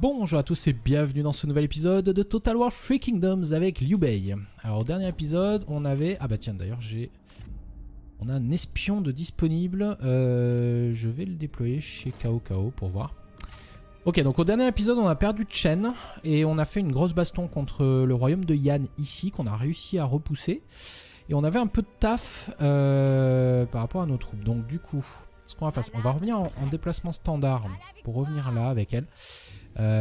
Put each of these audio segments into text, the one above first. Bonjour à tous et bienvenue dans ce nouvel épisode de Total War Three Kingdoms avec Liu Bei. Alors au dernier épisode on avait... Ah bah tiens d'ailleurs on a un espion de disponible, je vais le déployer chez Cao Cao pour voir. Ok, donc au dernier épisode on a perdu Chen et on a fait une grosse baston contre le royaume de Yan ici qu'on a réussi à repousser. Et on avait un peu de taf par rapport à nos troupes. Donc du coup, ce qu'on va faire, on va revenir en déplacement standard pour revenir là avec elle.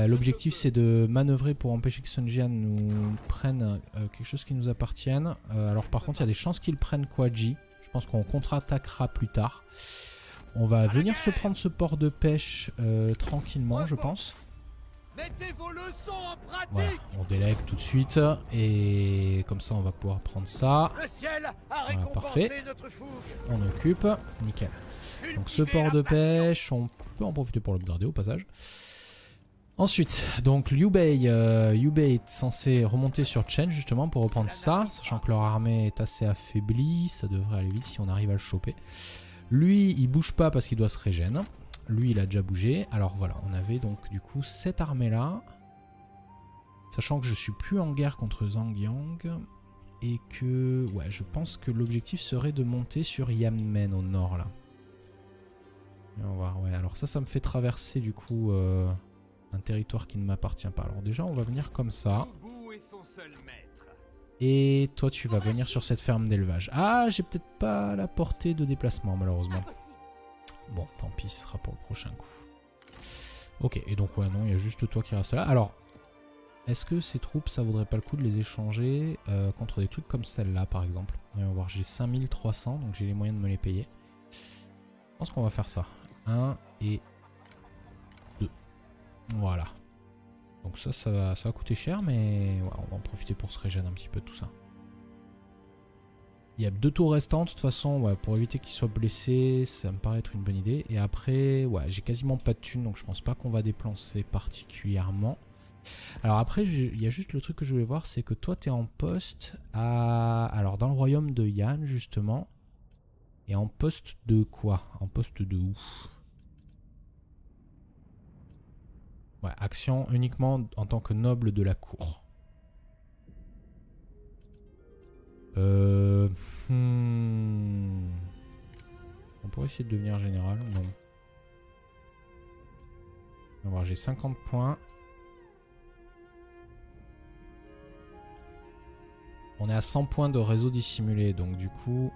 L'objectif c'est de manœuvrer pour empêcher que Sun Jian nous prenne quelque chose qui nous appartienne. Alors par contre il y a des chances qu'il prenne Kwaji. Je pense qu'on contre-attaquera plus tard. On va venir se prendre ce port de pêche tranquillement je pense. Voilà, on délègue tout de suite et comme ça on va pouvoir prendre ça. Voilà, parfait. On occupe, nickel. Donc ce port de pêche, on peut en profiter pour l'upgrader au passage. Ensuite, donc Liu Bei est censé remonter sur Chen justement pour reprendre ça, sachant que leur armée est assez affaiblie, ça devrait aller vite si on arrive à le choper. Lui, il bouge pas parce qu'il doit se régénérer. Lui, il a déjà bougé. Alors voilà, on avait donc du coup cette armée-là, sachant que je suis plus en guerre contre Zhang Yang et que ouais, je pense que l'objectif serait de monter sur Yanmen au nord là. Et on va voir. Ouais, alors ça me fait traverser du coup. Un territoire qui ne m'appartient pas. Alors déjà on va venir comme ça. Et toi tu vas venir sur cette ferme d'élevage. Ah j'ai peut-être pas la portée de déplacement malheureusement. Bon tant pis, ce sera pour le prochain coup. Ok et donc ouais non il y a juste toi qui reste là. Alors est-ce que ces troupes ça vaudrait pas le coup de les échanger contre des trucs comme celle-là par exemple. On va voir, j'ai 5300 donc j'ai les moyens de me les payer. Je pense qu'on va faire ça. 1 et... Voilà. Donc ça va coûter cher, mais ouais, on va en profiter pour se régénérer un petit peu de tout ça. Il y a 2 tours restants, de toute façon, ouais, pour éviter qu'il soit blessé, ça me paraît être une bonne idée. Et après, ouais, j'ai quasiment pas de thunes, donc je pense pas qu'on va dépenser particulièrement. Alors après, il y a juste le truc que je voulais voir, c'est que toi, t'es en poste à... Alors, dans le royaume de Yan, justement. Et en poste de quoi? En poste de où? Ouais, action uniquement en tant que noble de la cour. On pourrait essayer de devenir général. Non. On va voir, j'ai 50 points. On est à 100 points de réseau dissimulé, donc du coup...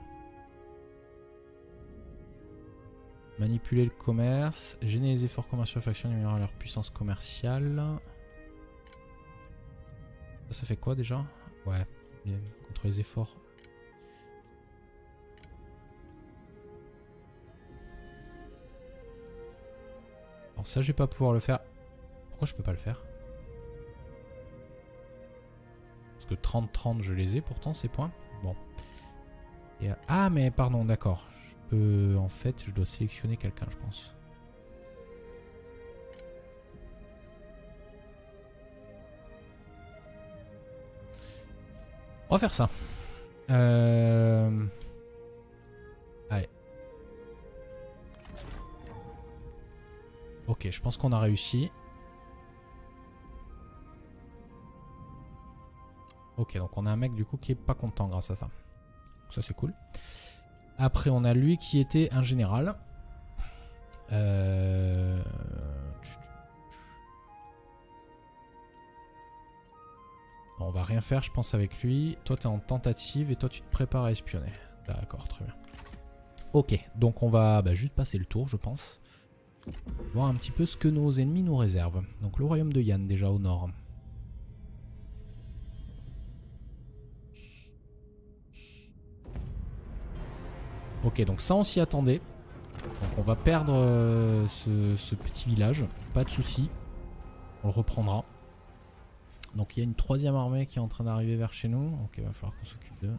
Manipuler le commerce, gêner les efforts commerciaux et factions, améliorer leur puissance commerciale. Ça fait quoi déjà? Ouais, bien, contre les efforts. Alors ça je vais pas pouvoir le faire. Pourquoi je peux pas le faire? Parce que 30-30 je les ai pourtant ces points. Bon. Et, ah mais pardon, d'accord. En fait je dois sélectionner quelqu'un je pense. On va faire ça. Allez. Ok je pense qu'on a réussi. Ok donc on a un mec du coup qui est pas content grâce à ça. Donc ça c'est cool. Après on a lui qui était un général. Bon, on va rien faire je pense avec lui. Toi t'es en tentative et toi tu te prépares à espionner. D'accord, très bien. Ok, donc on va juste passer le tour je pense. Voir un petit peu ce que nos ennemis nous réservent. Donc le royaume de Yan déjà au nord. Ok, donc ça on s'y attendait. Donc on va perdre ce petit village, pas de souci. On le reprendra. Donc il y a une 3e armée qui est en train d'arriver vers chez nous. Ok, il va falloir qu'on s'occupe d'eux.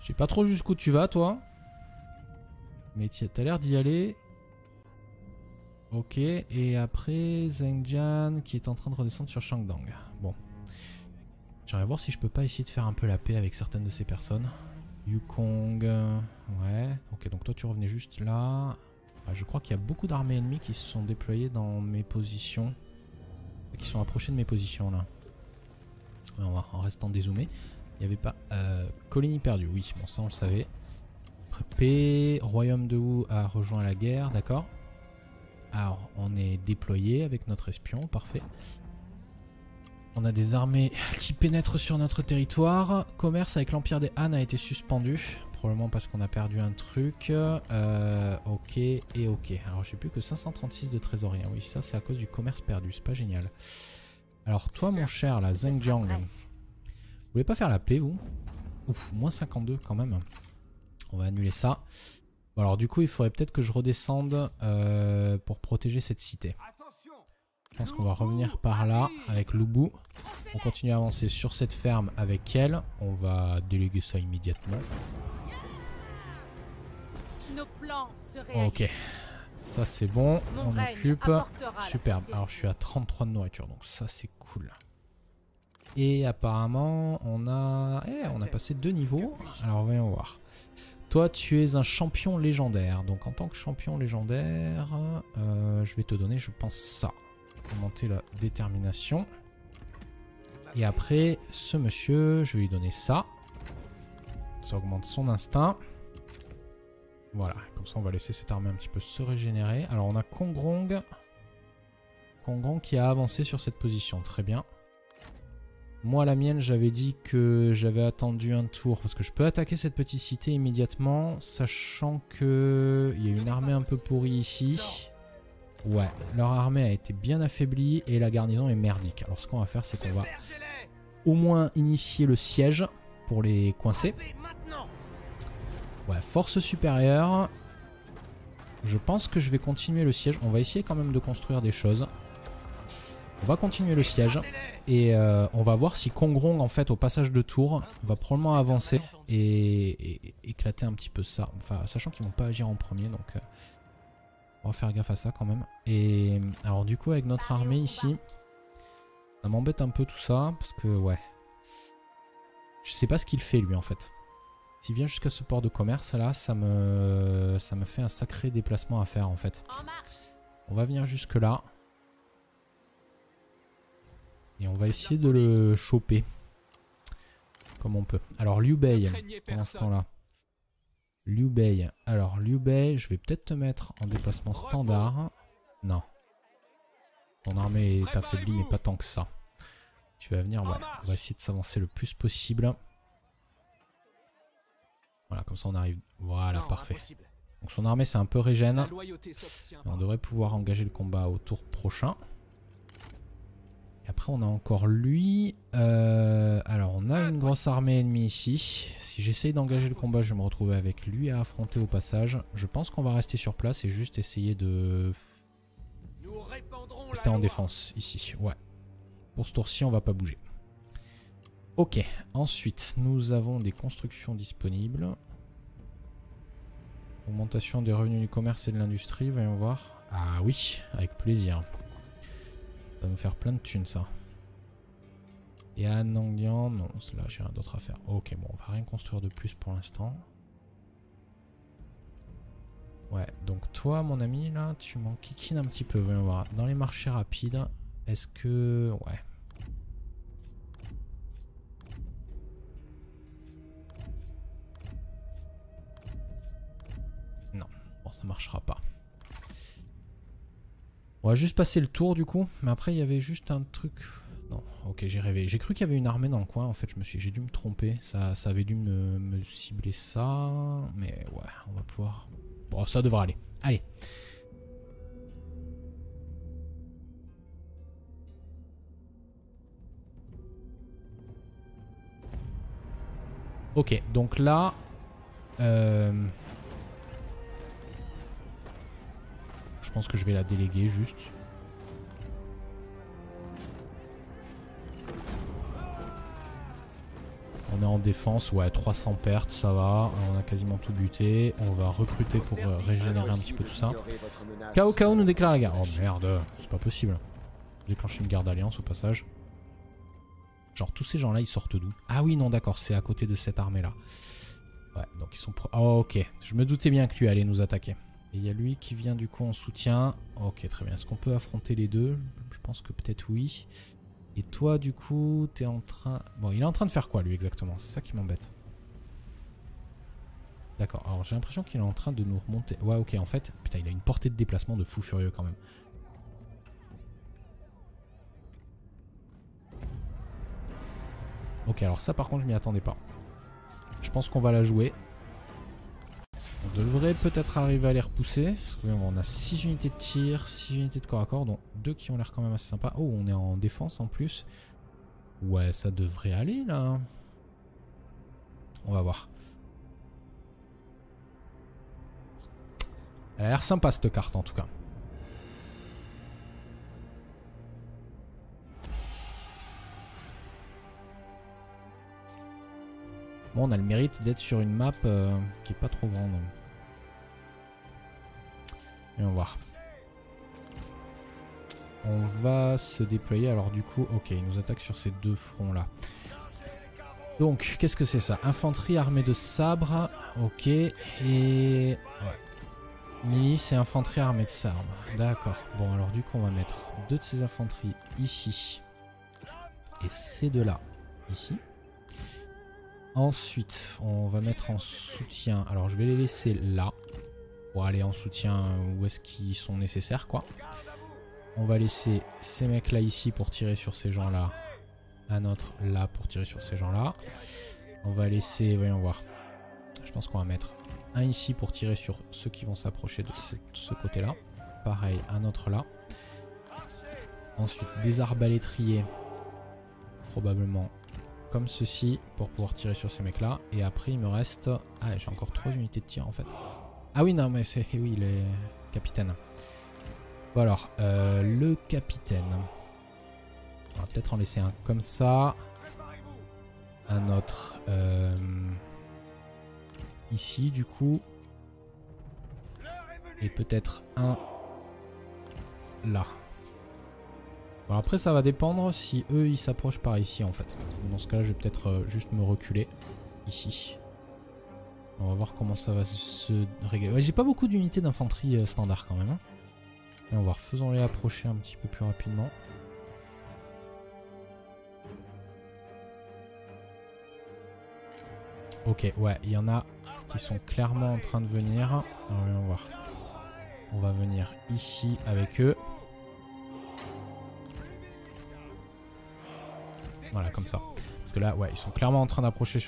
Je sais pas trop jusqu'où tu vas toi. Mais t'as l'air d'y aller. Ok, et après Zhengjian qui est en train de redescendre sur Shangdang. Bon, j'aimerais voir si je peux pas essayer de faire un peu la paix avec certaines de ces personnes. Yu Kong, ouais. Ok, donc toi tu revenais juste là. Je crois qu'il y a beaucoup d'armées ennemies qui se sont déployées dans mes positions. Qui sont approchées de mes positions là. On va en restant dézoomé. Il n'y avait pas... Coligny perdu, oui, bon ça on le savait. P, Royaume de Wu a rejoint la guerre, d'accord. Alors on est déployé avec notre espion, parfait. On a des armées qui pénètrent sur notre territoire. Commerce avec l'Empire des Han a été suspendu. Probablement parce qu'on a perdu un truc. Ok et ok. Alors j'ai plus que 536 de trésorerie. Oui, ça c'est à cause du commerce perdu. C'est pas génial. Alors toi mon cher, la Zhengjiang. Vous voulez pas faire la paix vous? Ouf, moins 52 quand même. On va annuler ça. Bon, alors du coup il faudrait peut-être que je redescende pour protéger cette cité. Je pense qu'on va revenir par là avec Lü Bu. On continue à avancer sur cette ferme avec elle. On va déléguer ça immédiatement. Ok. Ça c'est bon. On occupe. Superbe. Alors je suis à 33 de nourriture. Donc ça c'est cool. Et apparemment on a... on a passé 2 niveaux. Alors voyons voir. Toi tu es un champion légendaire. Donc en tant que champion légendaire, je vais te donner je pense ça. Augmenter la détermination. Et après, ce monsieur, je vais lui donner ça. Ça augmente son instinct. Voilà, comme ça on va laisser cette armée un petit peu se régénérer. Alors on a Kong Rong. Kong Rong qui a avancé sur cette position, très bien. Moi la mienne, j'avais dit que j'avais attendu un tour. Parce que je peux attaquer cette petite cité immédiatement. Sachant que il y a une armée un peu pourrie ici. Ouais, leur armée a été bien affaiblie et la garnison est merdique. Alors ce qu'on va faire, c'est qu'on va au moins initier le siège pour les coincer. Ouais, force supérieure. Je pense que je vais continuer le siège. On va essayer quand même de construire des choses. On va continuer le siège. Et on va voir si Kong Rong, en fait, au passage de tour, va probablement avancer et éclater un petit peu ça. Enfin, sachant qu'ils ne vont pas agir en premier, donc... on va faire gaffe à ça quand même. Et alors du coup avec notre armée ici, ça m'embête un peu tout ça. Parce que ouais, je sais pas ce qu'il fait lui en fait. S'il vient jusqu'à ce port de commerce là, ça me fait un sacré déplacement à faire en fait. On va venir jusque là. Et on va essayer de le choper comme on peut. Alors Liu Bei pendant ce temps là. Liu Bei. Alors Liu Bei, je vais peut-être te mettre en déplacement standard. Non. Ton armée est affaiblie mais pas tant que ça. Tu vas venir, ouais. On va essayer de s'avancer le plus possible. Voilà, comme ça on arrive. Voilà, parfait. Donc son armée c'est un peu régène. On devrait pouvoir engager le combat au tour prochain. Et après on a encore lui. Alors on a une grosse armée ennemie ici. Si j'essaye d'engager le combat, je vais me retrouver avec lui à affronter au passage. Je pense qu'on va rester sur place et juste essayer de... rester en défense ici, ouais. Pour ce tour-ci, on va pas bouger. Ok, ensuite nous avons des constructions disponibles. Augmentation des revenus du commerce et de l'industrie, voyons voir. Ah oui, avec plaisir. Ça va nous faire plein de thunes ça. Et à Nangyan, non, là j'ai rien d'autre à faire. Ok, bon, on va rien construire de plus pour l'instant. Ouais, donc toi mon ami là, tu m'en kikines un petit peu, voyons voir. Dans les marchés rapides, est-ce que... ouais. Non, bon ça marchera pas. On va juste passer le tour du coup, mais après il y avait juste un truc... non, ok j'ai rêvé. J'ai cru qu'il y avait une armée dans le coin, en fait j'ai dû me tromper, ça avait dû me cibler ça, mais ouais, on va pouvoir... bon, ça devrait aller, allez. Ok, donc là... je pense que je vais la déléguer juste. On est en défense, ouais, 300 pertes, ça va. On a quasiment tout buté. On va recruter pour régénérer un petit peu tout ça. Cao Cao nous déclare la guerre. Oh merde, c'est pas possible. Déclencher une guerre d'alliance au passage. Genre tous ces gens-là, ils sortent d'où? Ah oui, non, d'accord, c'est à côté de cette armée-là. Ouais, donc ils sont... Oh, ok, je me doutais bien que lui allait nous attaquer. Et il y a lui qui vient du coup en soutien. Ok, très bien. Est-ce qu'on peut affronter les deux? Je pense que peut-être oui. Et toi du coup, t'es en train... Bon, il est en train de faire quoi lui exactement? C'est ça qui m'embête. D'accord, alors j'ai l'impression qu'il est en train de nous remonter... Ouais, ok, en fait... Putain, il a une portée de déplacement de fou furieux quand même. Ok, alors ça par contre, je m'y attendais pas. Je pense qu'on va la jouer. On devrait peut-être arriver à les repousser. Parce que on a 6 unités de tir, 6 unités de corps à corps, dont 2 qui ont l'air quand même assez sympas. Oh, on est en défense en plus. Ouais, ça devrait aller là. On va voir. Elle a l'air sympa cette carte en tout cas. Bon, on a le mérite d'être sur une map qui est pas trop grande. Et on va voir. On va se déployer. Alors du coup, ok, il nous attaque sur ces deux fronts là. Donc, qu'est-ce que c'est ça? Infanterie armée de sabres. Ok, et... Ouais. Milice et infanterie armée de sabres. D'accord. Bon, alors du coup, on va mettre deux de ces infanteries ici. Et ces deux-là ici. Ensuite, on va mettre en soutien. Alors, je vais les laisser là. Pour aller en soutien où est-ce qu'ils sont nécessaires, quoi. On va laisser ces mecs-là ici pour tirer sur ces gens-là. Un autre là pour tirer sur ces gens-là. On va laisser... Voyons voir. Je pense qu'on va mettre... Un ici pour tirer sur ceux qui vont s'approcher de ce côté-là. Pareil, un autre là. Ensuite, des arbalétriers. Probablement comme ceci pour pouvoir tirer sur ces mecs-là. Et après, il me reste... Ah, j'ai encore 3 unités de tir en fait. Ah oui, non, mais c'est... Oui, il est capitaine. Bon alors, le capitaine. On va peut-être en laisser un comme ça. Un autre... Ici du coup, et peut-être un là. Bon, après ça va dépendre si eux ils s'approchent par ici en fait. Dans ce cas là je vais peut-être juste me reculer ici. On va voir comment ça va se régler. Ouais, j'ai pas beaucoup d'unités d'infanterie standard quand même, hein. Et on va faisons les approcher un petit peu plus rapidement. Ok, ouais, il y en a qui sont clairement en train de venir. Alors, on va voir. On va venir ici avec eux. Voilà, comme ça. Parce que là, ouais, ils sont clairement en train d'approcher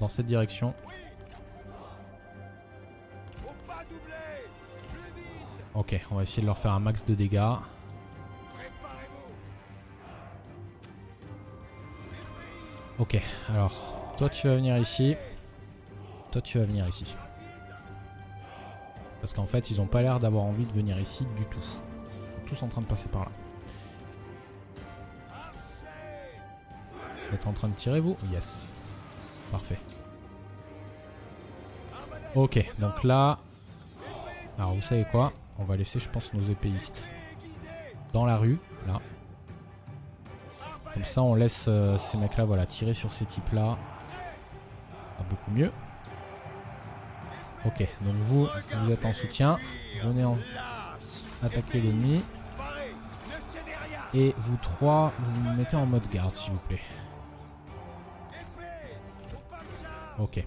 dans cette direction. Ok, on va essayer de leur faire un max de dégâts. Ok, alors, toi tu vas venir ici. Toi tu vas venir ici. Parce qu'en fait ils ont pas l'air d'avoir envie de venir ici du tout. Ils sont tous en train de passer par là. Vous êtes en train de tirer vous? Yes. Parfait. Ok, donc là... Alors vous savez quoi? On va laisser je pense nos épéistes dans la rue, là. Comme ça on laisse ces mecs là, voilà, tirer sur ces types là. Beaucoup mieux. Ok, donc vous êtes en soutien, venez en attaquer l'ennemi et vous trois vous vous mettez en mode garde s'il vous plaît. Ok.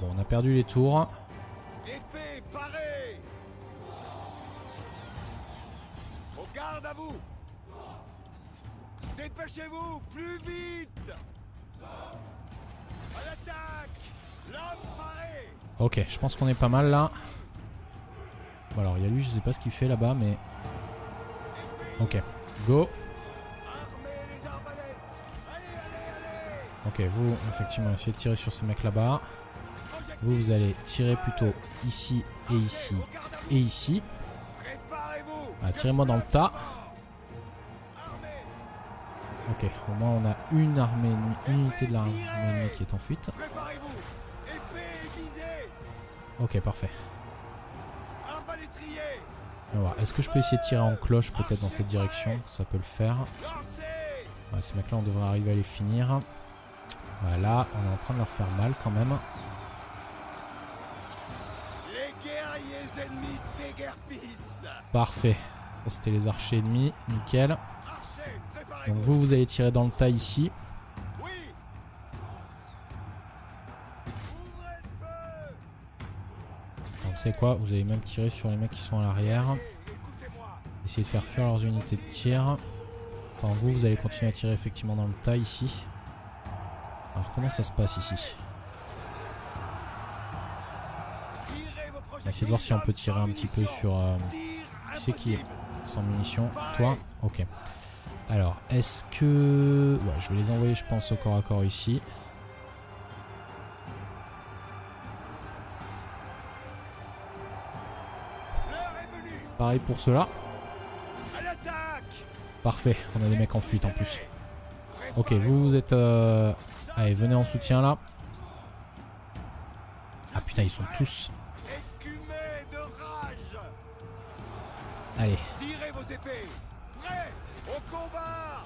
Bon, on a perdu les tours. Dépêchez-vous, plus vite! À l'attaque! L'homme paré! Ok, je pense qu'on est pas mal là. Bon, alors il y a lui, je sais pas ce qu'il fait là-bas, mais. Ok, go! Ok, vous, effectivement, essayez de tirer sur ce mec là-bas. Vous, vous allez tirer plutôt ici et ici et ici. Ah, tirez-moi dans le tas. Ok, au moins on a une armée ennemie, une unité de l'armée ennemie qui est en fuite. Ok, parfait. On va voir, est-ce que je peux essayer de tirer en cloche peut-être dans cette direction? Ça peut le faire. Ouais, ces mecs-là, on devrait arriver à les finir. Voilà, on est en train de leur faire mal quand même. Les guerriers ennemis déguerpissent. Parfait. Ça, c'était les archers ennemis. Nickel. Donc vous, vous allez tirer dans le tas ici. Donc c'est quoi? Vous allez même tirer sur les mecs qui sont à l'arrière. Essayez de faire fuir leurs unités de tir. Enfin, vous, vous allez continuer à tirer effectivement dans le tas ici. Alors comment ça se passe ici? On va essayer de voir si on peut tirer un petit peu sur... qui c'est qui est sans munitions? Toi? Ok. Alors, est-ce que... Ouais, je vais les envoyer, je pense, au corps à corps ici. Pareil pour ceux-là. Parfait, on a des mecs en fuite en plus. Ok, vous, vous êtes... Allez, venez en soutien là. Ah putain, ils sont tous... Allez.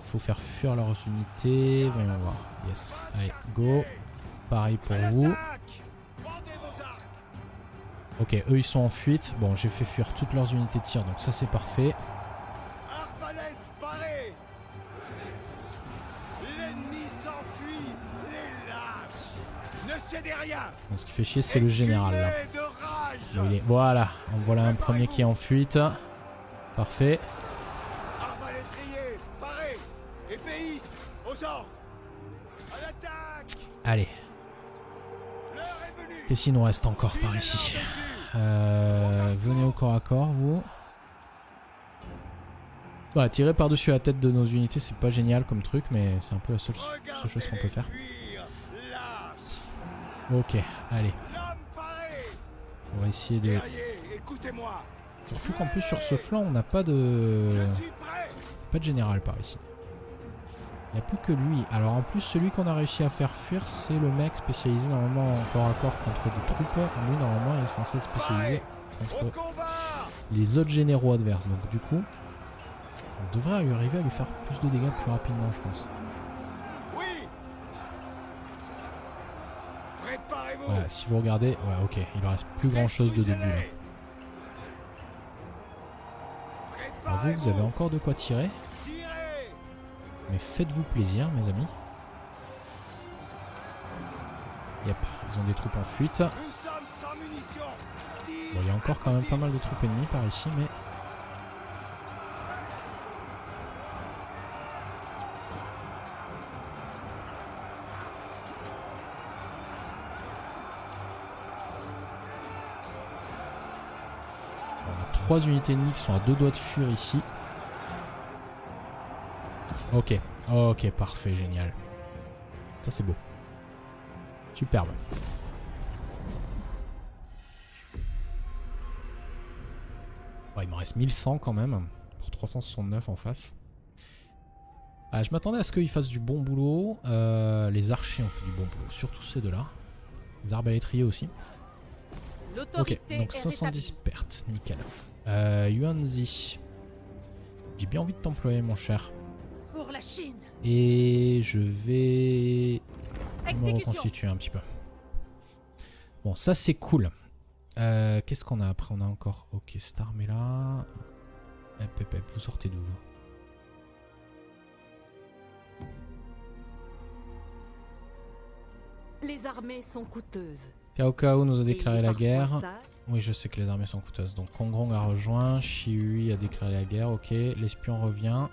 Faut faire fuir leurs unités. Voyons voir. Yes. Allez, go. Pareil pour vous. Ok, eux ils sont en fuite. Bon, j'ai fait fuir toutes leurs unités de tir, donc ça c'est parfait. Bon, ce qui fait chier, c'est le général là. Bon, il est... Voilà, en voilà un premier qui est en fuite. Parfait. Allez. Qu'est-ce qu'il nous reste encore par ici? Venez au corps à corps, vous. Bah, tirer par-dessus la tête de nos unités, c'est pas génial comme truc, mais c'est un peu la seule chose qu'on peut faire. Ok, allez. On va essayer de... Surtout qu'en plus sur ce flanc, on n'a pas de... Pas de général par ici. Il n'y a plus que lui. Alors en plus, celui qu'on a réussi à faire fuir, c'est le mec spécialisé normalement en corps à corps contre des troupes. Lui, normalement, il est censé être spécialisé contre les autres généraux adverses. Donc du coup, on devrait arriver à lui faire plus de dégâts plus rapidement, je pense. Voilà, si vous regardez, ouais, ok, il ne reste plus grand chose de début. Alors vous, vous avez encore de quoi tirer. Mais faites-vous plaisir, mes amis. Yep, ils ont des troupes en fuite. Bon, il y a encore quand même pas mal de troupes ennemies par ici, mais... Trois unités ennemies qui sont à 2 doigts de fuir ici. Ok, ok, parfait, génial. Ça c'est beau. Superbe. Bon, il m'en reste 1100 quand même, pour 369 en face. Ah, je m'attendais à ce qu'ils fassent du bon boulot. Les archers ont fait du bon boulot, surtout ces deux-là. Les arbalétriers aussi. Ok, donc 510 pertes, nickel. Yuanzi, j'ai bien envie de t'employer, mon cher. Pour la Chine. Et je vais me reconstituer un petit peu. Bon, ça c'est cool. Qu'est-ce qu'on a après? On a encore... Ok, cette armée là. Vous sortez d'où vous? Les armées sont coûteuses. Cao Cao nous a déclaré la guerre. Oui, je sais que les armées sont coûteuses. Donc Kong Rong a rejoint. Shi Hui a déclaré la guerre. Ok, l'espion revient.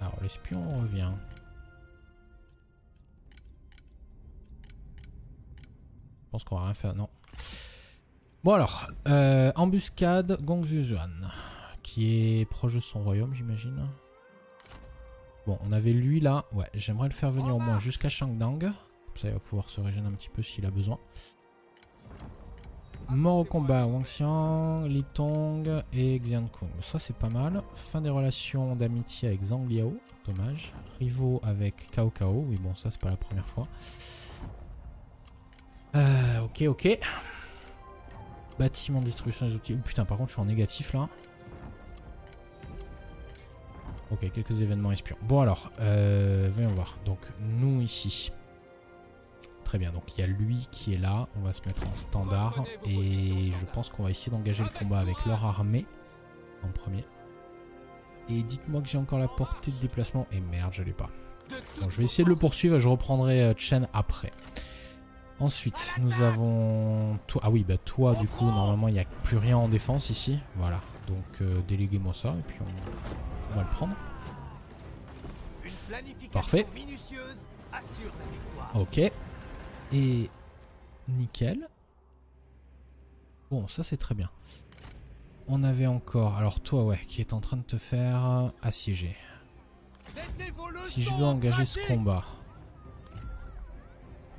Alors, l'espion revient. Je pense qu'on va rien faire. Non. Bon, alors. Embuscade Gong Zizhan, qui est proche de son royaume, j'imagine. Bon, on avait lui là. Ouais, j'aimerais le faire venir au moins jusqu'à Shang-Dang. Comme ça, il va pouvoir se régénérer un petit peu s'il a besoin. Mort au combat, Wang Xiang, Li Tong et Xian Kong. Ça c'est pas mal. Fin des relations d'amitié avec Zhang Liao, dommage. Rivaux avec Cao Cao, oui bon ça c'est pas la première fois. Ok, ok. Bâtiment de destruction des outils. Oh, putain par contre je suis en négatif là. Ok, quelques événements espions. Bon alors, voyons voir. Donc nous ici. Très bien, donc il y a lui qui est là. On va se mettre en standard. Et je pense qu'on va essayer d'engager le combat avec leur armée en premier. Et dites-moi que j'ai encore la portée de déplacement. Et merde, je l'ai pas. Bon, je vais essayer de le poursuivre et je reprendrai Chen après. Ensuite, nous avons... Ah oui, bah toi, du coup, normalement, il n'y a plus rien en défense ici. Voilà, donc déléguez-moi ça et puis on va le prendre. Parfait. Ok. Et... nickel. Bon, ça, c'est très bien. On avait encore... Alors toi, ouais, qui est en train de te faire assiéger. Si je veux engager ce combat...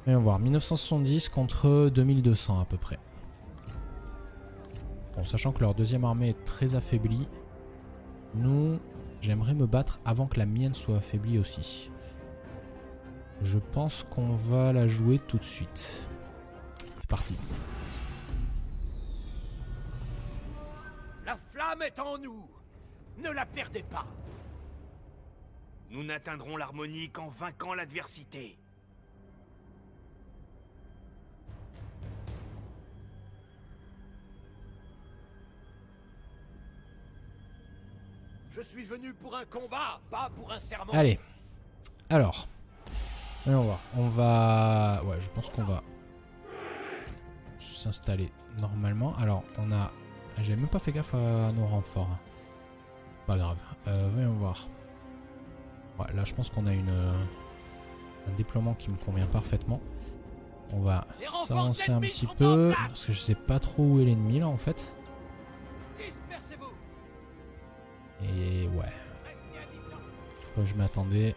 Voyons voir, 1970 contre 2200 à peu près. Bon, sachant que leur deuxième armée est très affaiblie, nous, j'aimerais me battre avant que la mienne soit affaiblie aussi. Je pense qu'on va la jouer tout de suite. C'est parti. La flamme est en nous. Ne la perdez pas. Nous n'atteindrons l'harmonie qu'en vainquant l'adversité. Je suis venu pour un combat, pas pour un serment. Allez. Alors. Allons voir. On va... Ouais, je pense qu'on va s'installer normalement. Alors, on a... J'ai même pas fait gaffe à nos renforts. Pas grave. Voyons voir. Ouais, là, je pense qu'on a une... un déploiement qui me convient parfaitement. On va s'avancer un petit peu. Parce que je sais pas trop où est l'ennemi, là, en fait. Et ouais. Comme je m'attendais,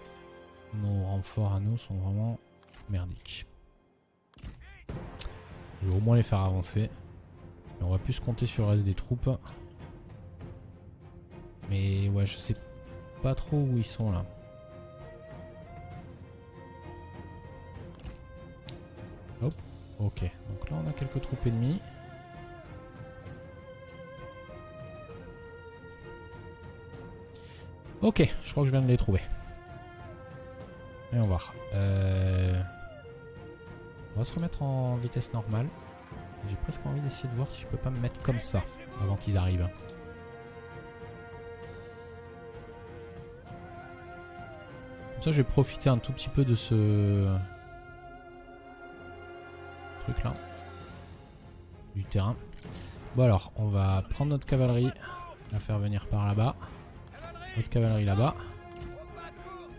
nos renforts à nous sont vraiment merdiques. Je vais au moins les faire avancer. Mais on va plus se compter sur le reste des troupes. Mais ouais, je sais pas trop où ils sont là. Hop, ok. Donc là on a quelques troupes ennemies. Ok, je crois que je viens de les trouver. Et on va voir. On va se remettre en vitesse normale. J'ai presque envie d'essayer de voir si je peux pas me mettre comme ça avant qu'ils arrivent. Comme ça, je vais profiter un tout petit peu de ce truc-là, du terrain. Bon alors, on va prendre notre cavalerie, la faire venir par là-bas. Notre cavalerie là-bas.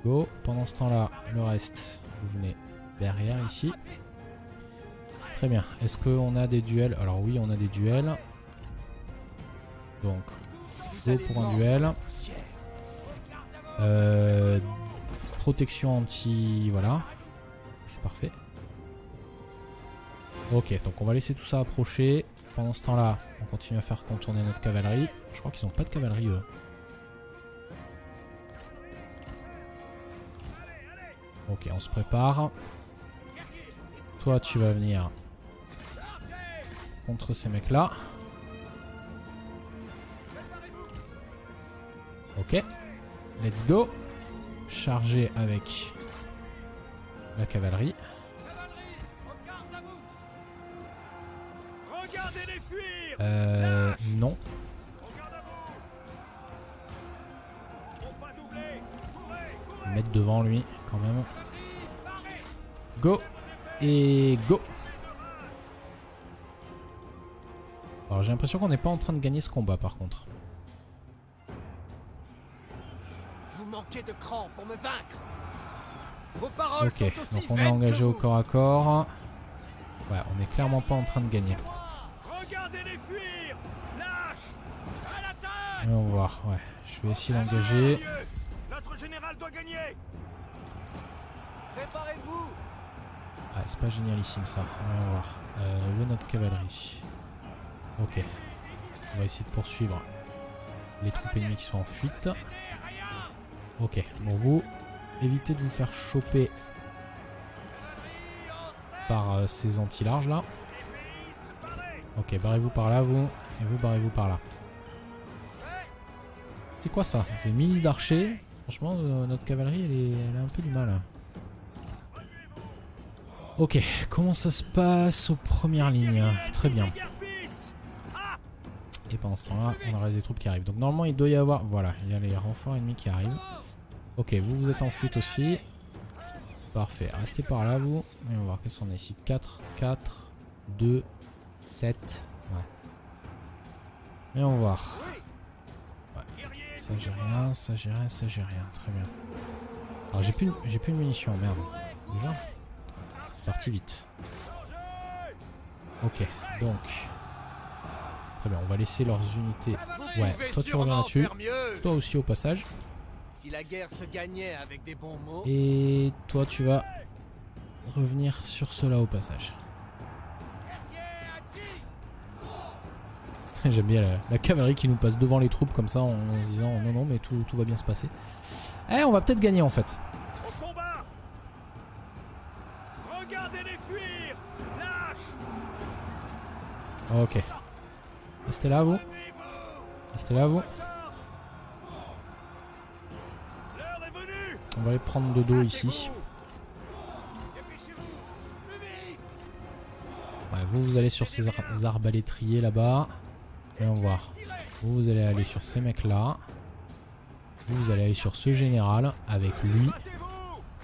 Go. Pendant ce temps-là, le reste, vous venez derrière ici. Très bien. Est-ce qu'on a des duels? Alors oui, on a des duels. Donc, go pour un duel. Protection anti... Voilà. C'est parfait. Ok, donc on va laisser tout ça approcher. Pendant ce temps-là, on continue à faire contourner notre cavalerie. Je crois qu'ils n'ont pas de cavalerie, eux. Ok, on se prépare. Toi, tu vas venir contre ces mecs-là. Ok, let's go. Charger avec la cavalerie. Non. Mettre devant lui, quand même. Go et go. Alors j'ai l'impression qu'on n'est pas en train de gagner ce combat par contre. Vous manquez de cran pour me vaincre. Vos paroles sont aussi donc on est engagé au corps à corps. Ouais, on n'est clairement pas en train de gagner. Regardez-les fuir. Lâche. À l'attaque. On va voir. Ouais, je vais essayer d'engager. Notre général doit gagner. Préparez-vous. Ah, c'est pas génialissime ça. On va voir. Où est notre cavalerie? Ok. On va essayer de poursuivre les troupes ennemies qui sont en fuite. Ok. Bon, vous évitez de vous faire choper par ces anti-larges là. Ok, barrez-vous par là vous. Et vous barrez-vous par là. C'est quoi ça? C'est une milice d'archers. Franchement, notre cavalerie, elle a un peu du mal. Ok, comment ça se passe aux premières lignes? Très bien. Et pendant ce temps-là, on aura des troupes qui arrivent. Donc normalement, il doit y avoir... Voilà, il y a les renforts ennemis qui arrivent. Ok, vous, vous êtes en fuite aussi. Parfait, restez par là, vous. Et on va voir qu'est-ce qu'on est ici. 4, 4, 2, 7. Ouais. Et on va voir. Ouais. Ça, j'ai rien, ça, j'ai rien, ça, j'ai rien. Très bien. Alors, j'ai plus de munitions, merde. Déjà ? C'est parti vite. Ok, donc... Très bien, on va laisser leurs unités. Ouais, toi tu reviens là-dessus. Toi aussi au passage. Si la guerre se gagnait avec des bons mots. Et toi tu vas revenir sur cela au passage. J'aime bien la cavalerie qui nous passe devant les troupes comme ça en disant non non mais tout va bien se passer. Eh, on va peut-être gagner en fait. Au combat. Regardez-les fuir. Lâche. Ok. Restez là, vous. Restez là, vous. On va les prendre de dos ici. Ouais, vous allez sur ces arbalétriers là-bas. Allons voir. Vous allez aller sur ces mecs-là. Vous allez aller sur ce général avec lui.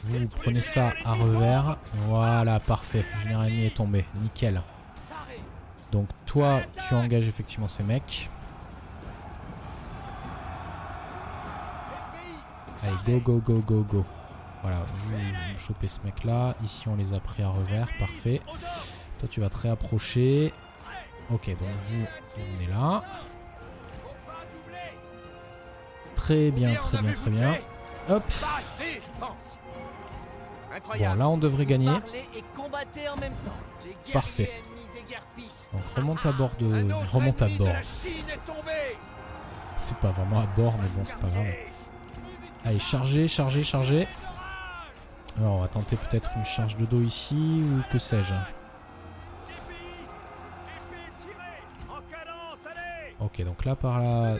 Vous prenez ça à revers. Voilà, parfait. Le général ennemi est tombé. Nickel. Donc toi, tu engages effectivement ces mecs. Allez, go, go, go, go, go. Voilà, vous chopez ce mec-là. Ici, on les a pris à revers. Parfait. Toi, tu vas te réapprocher. Ok, donc vous, on est là. Très bien, très bien, très bien. Hop. Bon, là, on devrait gagner. Parfait. Donc remonte à bord de... Remonte à bord. C'est pas vraiment à bord, mais bon, c'est pas grave. Allez, chargez, chargez, chargez. Alors, on va tenter peut-être une charge de dos ici, ou que sais-je. Ok, donc là, par là...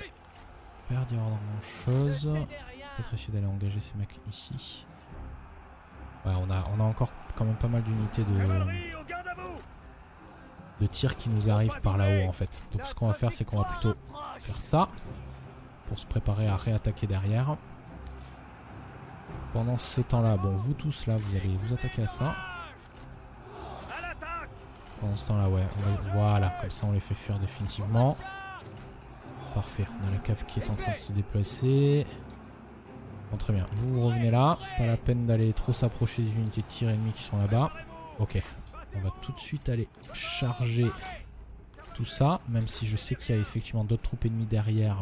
Perdre grand-chose. Peut-être essayer d'aller engager ces mecs ici. Ouais, on a encore quand même pas mal d'unités de tirs qui nous arrivent par là-haut en fait. Donc ce qu'on va faire, c'est qu'on va plutôt faire ça pour se préparer à réattaquer derrière. Pendant ce temps-là, bon, vous tous là, vous allez vous attaquer à ça. Pendant ce temps-là, ouais, voilà, comme ça on les fait fuir définitivement. Parfait, on a la cave qui est en train de se déplacer. Bon, très bien, vous, vous revenez là. Pas la peine d'aller trop s'approcher des unités de tir ennemies qui sont là-bas. Ok. On va tout de suite aller charger tout ça, même si je sais qu'il y a effectivement d'autres troupes ennemies derrière.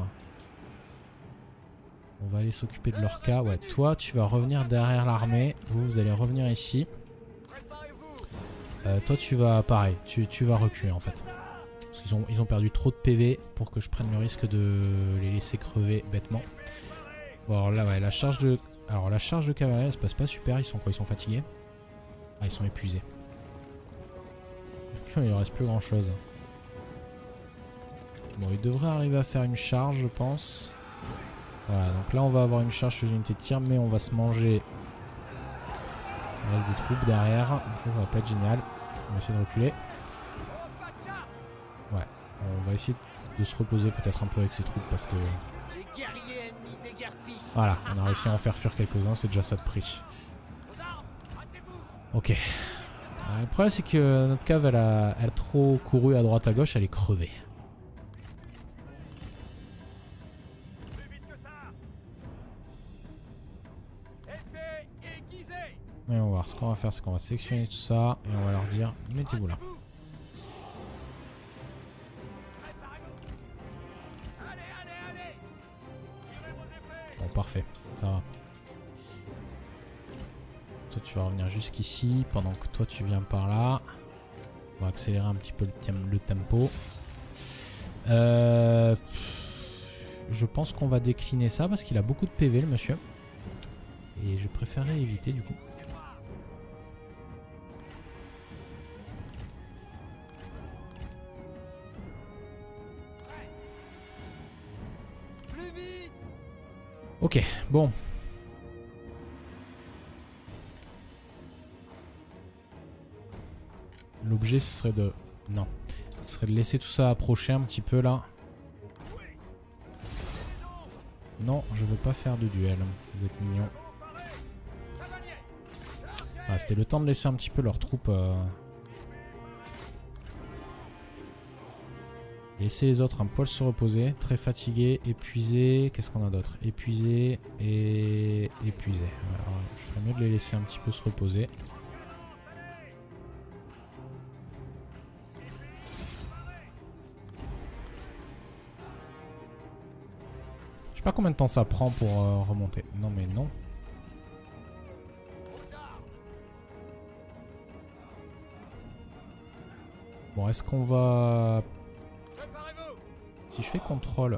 On va aller s'occuper de leur cas. Ouais, toi, tu vas revenir derrière l'armée. Vous, vous allez revenir ici. Toi, tu vas, pareil, tu vas reculer en fait. Parce qu'ils ont perdu trop de PV pour que je prenne le risque de les laisser crever bêtement. Bon, alors là, ouais, la charge de cavalerie, elle se passe pas super. Ils sont quoi? Ils sont fatigués? Ah, ils sont épuisés. Il ne reste plus grand chose. Bon, il devrait arriver à faire une charge, je pense. Voilà, donc là on va avoir une charge sur les unités de tir, mais on va se manger. Il reste des troupes derrière. Donc ça va pas être génial. On va essayer de reculer. Ouais, on va essayer de se reposer peut-être un peu avec ces troupes parce que. Voilà, on a réussi à en faire fuir quelques-uns, c'est déjà ça de prix. Ok. Le problème, c'est que notre cave, elle a trop couru à droite à gauche, elle est crevée. Et on va voir, ce qu'on va faire, c'est qu'on va sélectionner tout ça et on va leur dire, mettez-vous là. Bon, parfait, ça va. Toi, tu vas revenir jusqu'ici pendant que toi tu viens par là. On va accélérer un petit peu le tempo. Je pense qu'on va décliner ça parce qu'il a beaucoup de PV le monsieur. Et je préférerais éviter du coup. Ok, bon. L'objet, ce serait de... Non. Ce serait de laisser tout ça approcher un petit peu, là. Non, je veux pas faire de duel. Vous êtes mignons. Ah, c'était le temps de laisser un petit peu leurs troupes... Laisser les autres un poil se reposer. Très fatigué, épuisé. Qu'est-ce qu'on a d'autre? Épuisé et... épuisé. Alors, je ferais mieux de les laisser un petit peu se reposer. Je sais pas combien de temps ça prend pour remonter. Non mais non. Bon, est-ce qu'on va... Si je fais contrôle...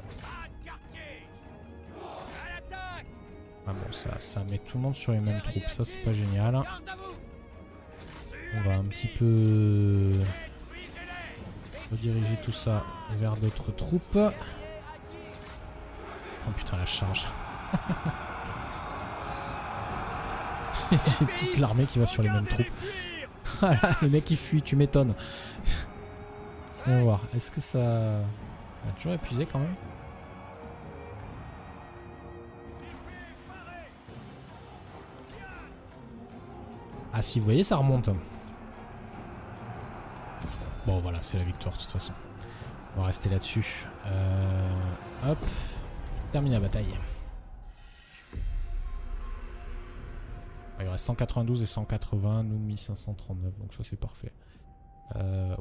Ah bon, ça met tout le monde sur les mêmes troupes. Ça, c'est pas génial. On va un petit peu... rediriger tout ça vers d'autres troupes. Oh putain, la charge. J'ai toute l'armée qui va sur les mêmes troupes. Les mecs, ils fuient, tu m'étonnes. On va voir, est-ce que ça... Ah, toujours épuisé quand même. Ah si, vous voyez, ça remonte. Bon voilà, c'est la victoire de toute façon. On va rester là-dessus. Hop, termine la bataille. Il reste 192 et 180, nous 1539, donc ça c'est parfait.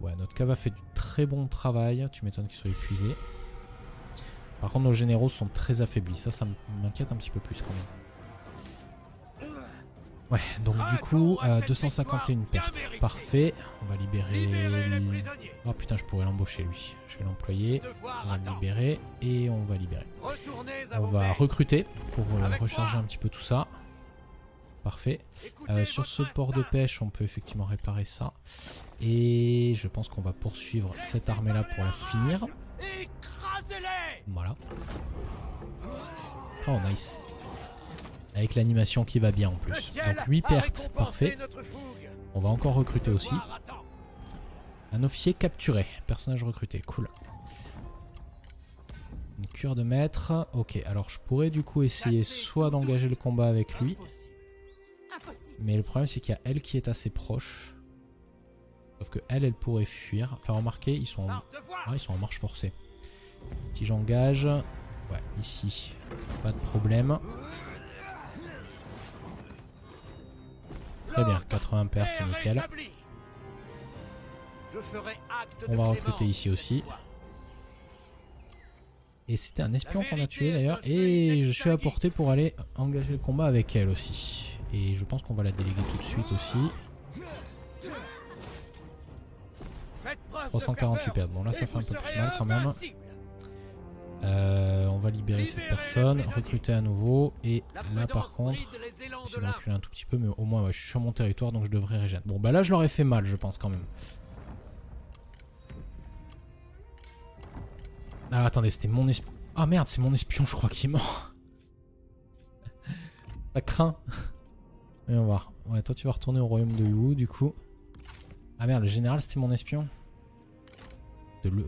Ouais, notre cava fait du très bon travail. Tu m'étonnes qu'ils soient épuisés. Par contre, nos généraux sont très affaiblis. Ça m'inquiète un petit peu plus quand même. Ouais, donc du coup, 251 pertes. Parfait. On va libérer... Oh putain, je pourrais l'embaucher lui. Je vais l'employer. On va le libérer. Et on va libérer. On va recruter pour recharger un petit peu tout ça. Parfait. Sur ce port de pêche, on peut effectivement réparer ça. Et je pense qu'on va poursuivre cette armée-là pour la finir. Voilà. Oh, nice. Avec l'animation qui va bien en plus. Donc 8 pertes, parfait. On va encore recruter aussi. Un officier capturé. Personnage recruté, cool. Une cure de maître. Ok, alors je pourrais du coup essayer soit d'engager le combat avec lui. Mais le problème c'est qu'il y a elle qui est assez proche. Sauf que elle pourrait fuir. Enfin remarquez, ils sont en marche forcée. Si j'engage... Ouais, ici. Pas de problème. Très bien, 80 pertes, c'est nickel. On va recruter ici aussi. Et c'était un espion qu'on a tué d'ailleurs. Et je suis à portée pour aller engager le combat avec elle aussi. Et je pense qu'on va la déléguer tout de suite aussi. 348 pertes. Bon là ça fait un peu plus mal quand même. On va libérer cette personne, recruter à nouveau. Et là par contre, je vais reculer un tout petit peu, mais au moins ouais, je suis sur mon territoire donc je devrais régénérer. Bon bah là je leur ai fait mal je pense quand même. Ah attendez, c'était mon espion. Ah merde, c'est mon espion je crois qui est mort. Ça craint. Et on va voir. Ouais, toi tu vas retourner au royaume de Wu du coup. Ah merde, le général c'était mon espion.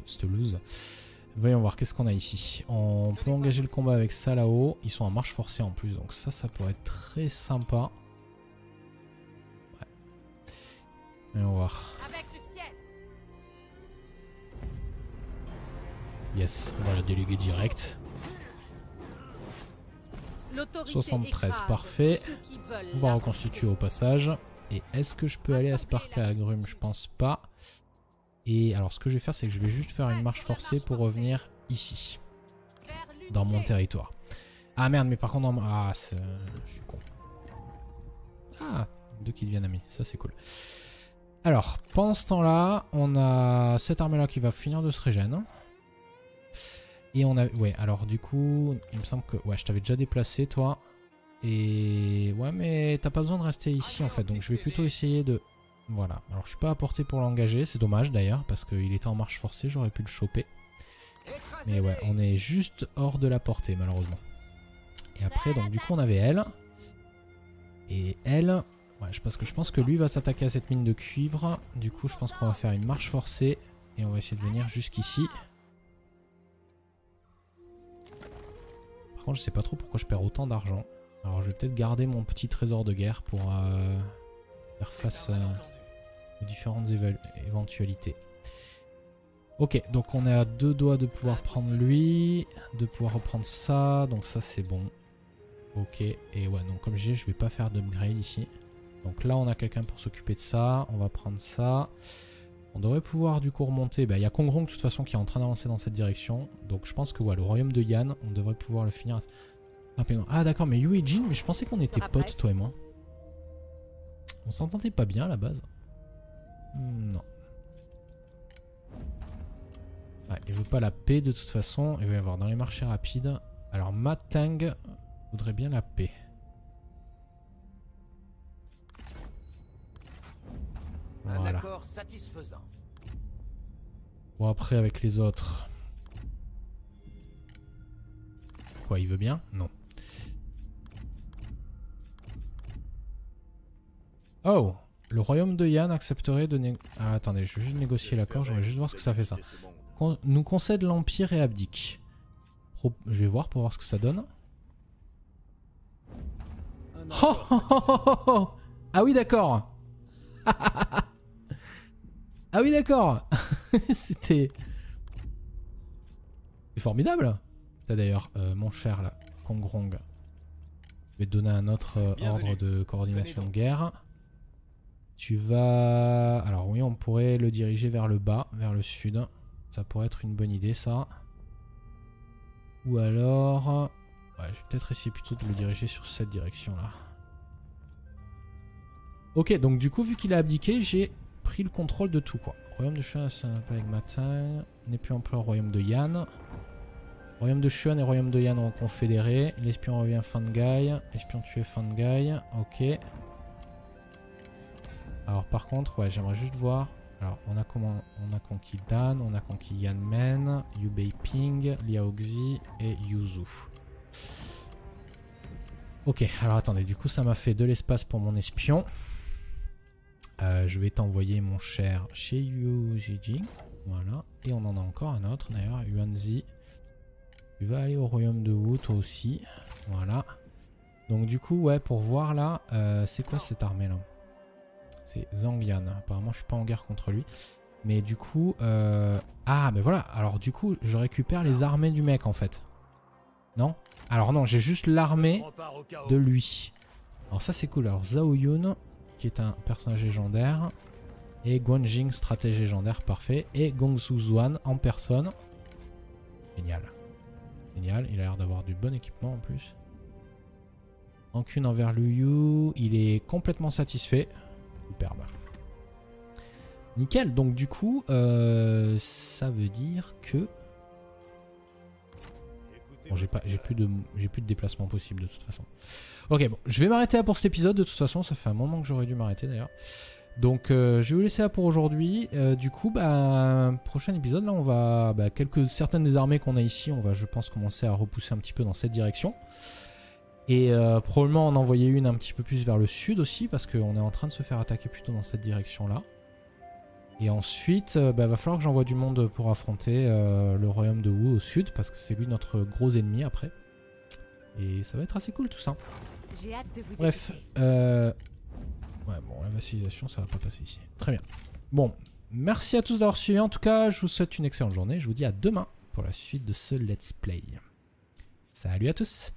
C'était loose. Voyons voir, qu'est-ce qu'on a ici. On peut engager le combat avec ça là-haut. Ils sont en marche forcée en plus, donc ça pourrait être très sympa. Ouais. Voyons voir. Yes, on va la déléguer direct. 73, parfait. On va reconstituer au passage. Et est-ce que je peux aller à Sparka Agrume? Je pense pas. Et alors ce que je vais faire c'est que je vais juste faire une marche forcée pour revenir ici. Dans mon territoire. Ah merde mais par contre... En... Ah je suis con. Ah, deux qui deviennent amis, ça c'est cool. Alors pendant ce temps là, on a cette armée là qui va finir de se régénérer. Et on a... Ouais alors du coup il me semble que... Ouais je t'avais déjà déplacé toi. Et... Ouais mais t'as pas besoin de rester ici en fait. Donc je vais plutôt essayer de... Voilà, alors je suis pas à portée pour l'engager, c'est dommage d'ailleurs, parce qu'il était en marche forcée, j'aurais pu le choper. Mais ouais, on est juste hors de la portée malheureusement. Et après après, donc du coup on avait elle. Et elle, ouais, parce que je pense que lui va s'attaquer à cette mine de cuivre. Du coup je pense qu'on va faire une marche forcée et on va essayer de venir jusqu'ici. Par contre je sais pas trop pourquoi je perds autant d'argent. Alors je vais peut-être garder mon petit trésor de guerre pour faire face aux différentes éventualités. Ok, donc on est à deux doigts de pouvoir prendre lui, de pouvoir reprendre ça, donc ça c'est bon. Ok, et ouais, donc comme je disais, je vais pas faire d'upgrade ici. Donc là on a quelqu'un pour s'occuper de ça, on va prendre ça. On devrait pouvoir du coup remonter, bah, y a Kong Rong de toute façon qui est en train d'avancer dans cette direction. Donc je pense que ouais, le royaume de Yan, on devrait pouvoir le finir rapidement. Ah d'accord, mais Yu et Jin, mais je pensais qu'on était potes, toi et moi. On s'entendait pas bien à la base. Non. Ah, il veut pas la paix de toute façon, il va y avoir dans les marchés rapides. Alors Ma Tang voudrait bien la paix. Voilà. Un accord satisfaisant. Bon après avec les autres. Quoi, il veut bien? Non. Oh! Le royaume de Yan accepterait de négocier... Ah attendez, je vais juste négocier l'accord, je vais juste voir ce que ça fait ça. Nous concède l'Empire et abdique. Je vais voir pour voir ce que ça donne. Oh, oh, oh, oh, oh. Ah oui d'accord. Ah oui d'accord. C'était... C'est formidable. D'ailleurs, mon cher là, Kong Rong. Je vais te donner un autre ordre de coordination de guerre. Tu vas... Alors oui, on pourrait le diriger vers le bas, vers le sud. Ça pourrait être une bonne idée ça. Ou alors... Ouais, je vais peut-être essayer plutôt de le diriger sur cette direction là. Ok, donc du coup vu qu'il a abdiqué, j'ai pris le contrôle de tout quoi. Royaume de Chuan, c'est un peu avec Matin. N'est plus en pleurs, Royaume de Yan. Royaume de Chuan et Royaume de Yan ont confédéré. L'espion revient Fangai. Espion tué Fangai. Ok. Alors par contre, ouais, j'aimerais juste voir... Alors, on a conquis Dan, on a conquis Yanmen, Liu Bei Ping, Liaoxi et Yuzu. Ok, alors attendez, du coup ça m'a fait de l'espace pour mon espion. Je vais t'envoyer mon cher chez Yu Jing. Voilà, et on en a encore un autre d'ailleurs, Yuanzi. Tu vas aller au royaume de Wu, toi aussi. Voilà. Donc du coup, ouais, pour voir là, c'est quoi cette armée là ? C'est Zhang Yan. Apparemment, je suis pas en guerre contre lui. Mais du coup... Ah, ben voilà. Alors du coup, je récupère les armées du mec, en fait. Non? Alors non, j'ai juste l'armée de lui. Alors ça, c'est cool. Alors Zhao Yun, qui est un personnage légendaire. Et Guan Jing, stratège légendaire, parfait. Et Gong Zizhan en personne. Génial. Génial. Il a l'air d'avoir du bon équipement, en plus. Rancune envers Lü Bu. Il est complètement satisfait. Superbe. Nickel, donc du coup, ça veut dire que... Bon, j'ai plus de déplacement possible de toute façon. Ok, bon, je vais m'arrêter là pour cet épisode, de toute façon, ça fait un moment que j'aurais dû m'arrêter d'ailleurs. Donc je vais vous laisser là pour aujourd'hui. Du coup, bah, prochain épisode, là on va... Bah, certaines des armées qu'on a ici, on va je pense commencer à repousser un petit peu dans cette direction. Et probablement en envoyer une un petit peu plus vers le sud aussi, parce qu'on est en train de se faire attaquer plutôt dans cette direction-là. Et ensuite, bah, va falloir que j'envoie du monde pour affronter le royaume de Wu au sud, parce que c'est lui notre gros ennemi après. Et ça va être assez cool tout ça. J'ai hâte de vous Bref, ouais bon, la vacilisation, ça va pas passer ici. Très bien. Bon, merci à tous d'avoir suivi. En tout cas, je vous souhaite une excellente journée. Je vous dis à demain pour la suite de ce Let's Play. Salut à tous!